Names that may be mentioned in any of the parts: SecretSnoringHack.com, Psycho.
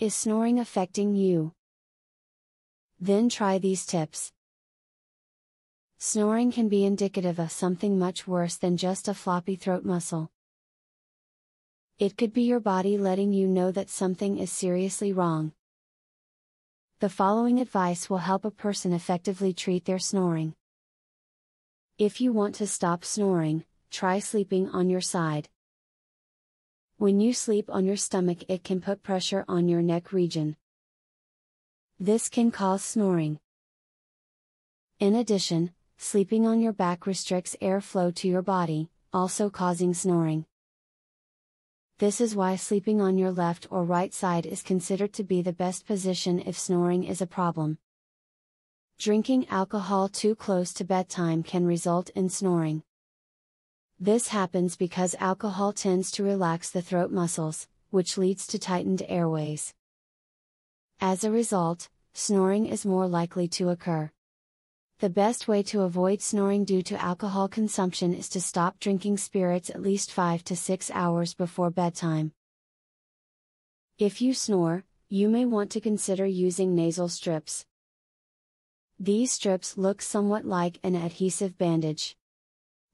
Is snoring affecting you? Then try these tips. Snoring can be indicative of something much worse than just a floppy throat muscle. It could be your body letting you know that something is seriously wrong. The following advice will help a person effectively treat their snoring. If you want to stop snoring, try sleeping on your side. When you sleep on your stomach, it can put pressure on your neck region. This can cause snoring. In addition, sleeping on your back restricts airflow to your body, also causing snoring. This is why sleeping on your left or right side is considered to be the best position if snoring is a problem. Drinking alcohol too close to bedtime can result in snoring. This happens because alcohol tends to relax the throat muscles, which leads to tightened airways. As a result, snoring is more likely to occur. The best way to avoid snoring due to alcohol consumption is to stop drinking spirits at least 5 to 6 hours before bedtime. If you snore, you may want to consider using nasal strips. These strips look somewhat like an adhesive bandage.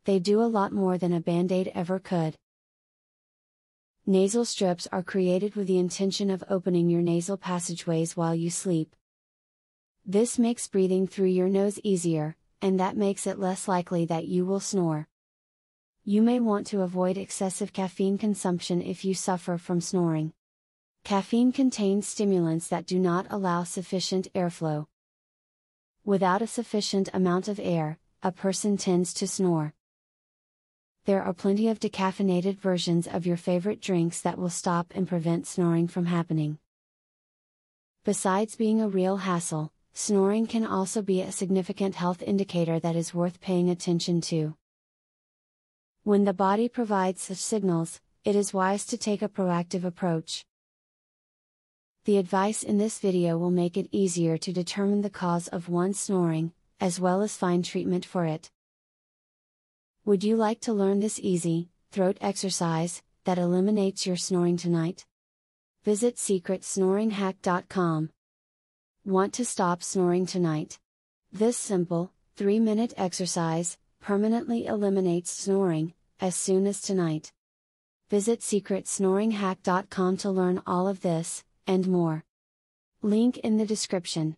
They do a lot more than a Band-Aid ever could. Nasal strips are created with the intention of opening your nasal passageways while you sleep. This makes breathing through your nose easier, and that makes it less likely that you will snore. You may want to avoid excessive caffeine consumption if you suffer from snoring. Caffeine contains stimulants that do not allow sufficient airflow. Without a sufficient amount of air, a person tends to snore. There are plenty of decaffeinated versions of your favorite drinks that will stop and prevent snoring from happening. Besides being a real hassle, snoring can also be a significant health indicator that is worth paying attention to. When the body provides such signals, it is wise to take a proactive approach. The advice in this video will make it easier to determine the cause of one's snoring, as well as find treatment for it. Would you like to learn this easy, throat exercise that eliminates your snoring tonight? Visit SecretSnoringHack.com. Want to stop snoring tonight? This simple, 3-minute exercise permanently eliminates snoring as soon as tonight. Visit SecretSnoringHack.com to learn all of this and more. Link in the description.